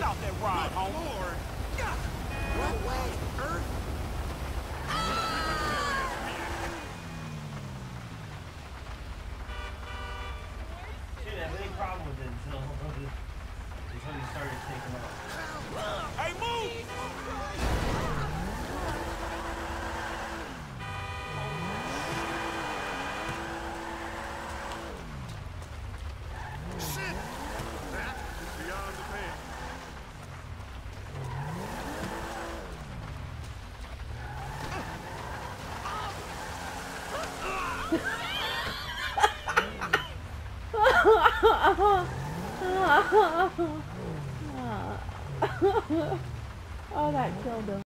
Get off that ride, homie. What way, Earth? She didn't have any problem with it until he started taking off. Hey, move! Oh, that killed him.